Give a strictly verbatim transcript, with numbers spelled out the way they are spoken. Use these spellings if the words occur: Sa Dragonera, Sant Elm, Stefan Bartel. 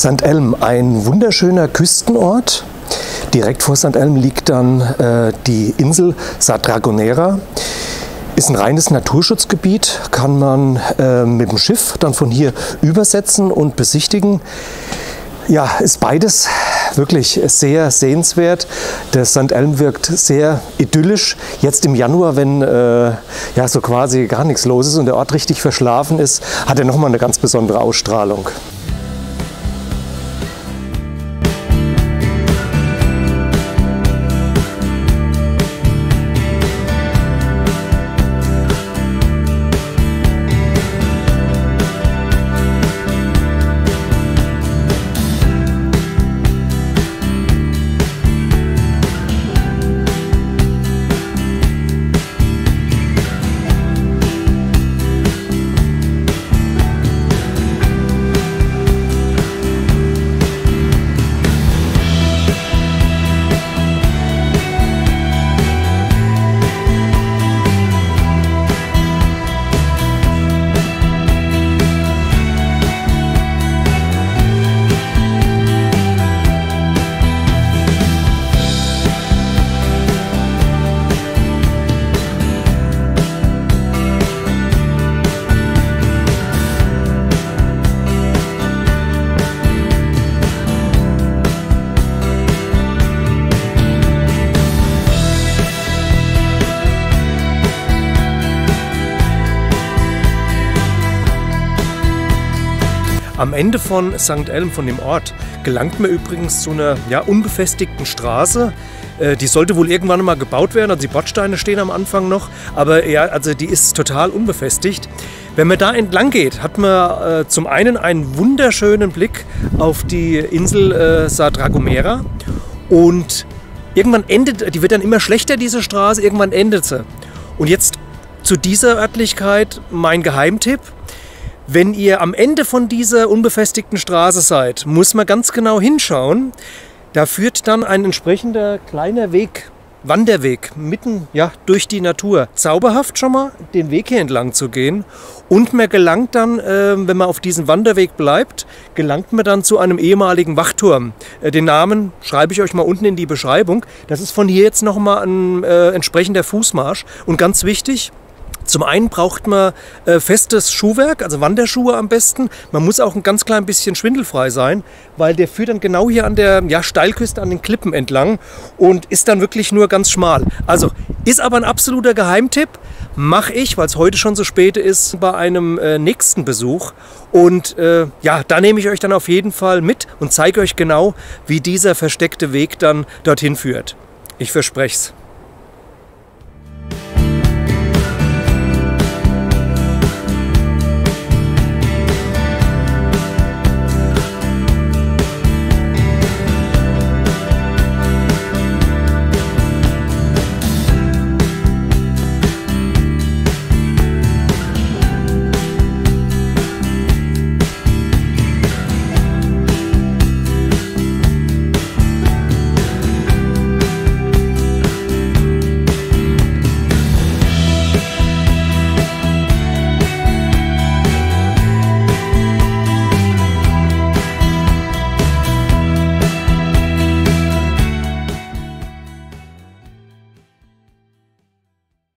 Sant Elm, ein wunderschöner Küstenort. Direkt vor Sant Elm liegt dann äh, die Insel Sa Dragonera. Ist ein reines Naturschutzgebiet, kann man äh, mit dem Schiff dann von hier übersetzen und besichtigen. Ja, ist beides wirklich sehr sehenswert. Der Sant Elm wirkt sehr idyllisch. Jetzt im Januar, wenn äh, ja, so quasi gar nichts los ist und der Ort richtig verschlafen ist, hat er nochmal eine ganz besondere Ausstrahlung. Am Ende von Sankt Elm, von dem Ort, gelangt man übrigens zu einer ja, unbefestigten Straße. Äh, die sollte wohl irgendwann mal gebaut werden, also die Bordsteine stehen am Anfang noch, aber ja, also die ist total unbefestigt. Wenn man da entlang geht, hat man äh, zum einen einen wunderschönen Blick auf die Insel äh, Sa Dragonera, und irgendwann endet, die wird dann immer schlechter, diese Straße, irgendwann endet sie. Und jetzt zu dieser Örtlichkeit mein Geheimtipp. Wenn ihr am Ende von dieser unbefestigten Straße seid, muss man ganz genau hinschauen. Da führt dann ein entsprechender kleiner Weg, Wanderweg, mitten ja, durch die Natur. Zauberhaft schon mal, den Weg hier entlang zu gehen. Und man gelangt dann, äh, wenn man auf diesem Wanderweg bleibt, gelangt man dann zu einem ehemaligen Wachturm. Äh, den Namen schreibe ich euch mal unten in die Beschreibung. Das ist von hier jetzt nochmal ein äh, entsprechender Fußmarsch. Und ganz wichtig, zum einen braucht man äh, festes Schuhwerk, also Wanderschuhe am besten. Man muss auch ein ganz klein bisschen schwindelfrei sein, weil der führt dann genau hier an der ja, Steilküste, an den Klippen entlang und ist dann wirklich nur ganz schmal. Also ist aber ein absoluter Geheimtipp, mache ich, weil es heute schon so spät ist, bei einem äh, nächsten Besuch. Und äh, ja, da nehme ich euch dann auf jeden Fall mit und zeige euch genau, wie dieser versteckte Weg dann dorthin führt. Ich verspreche es.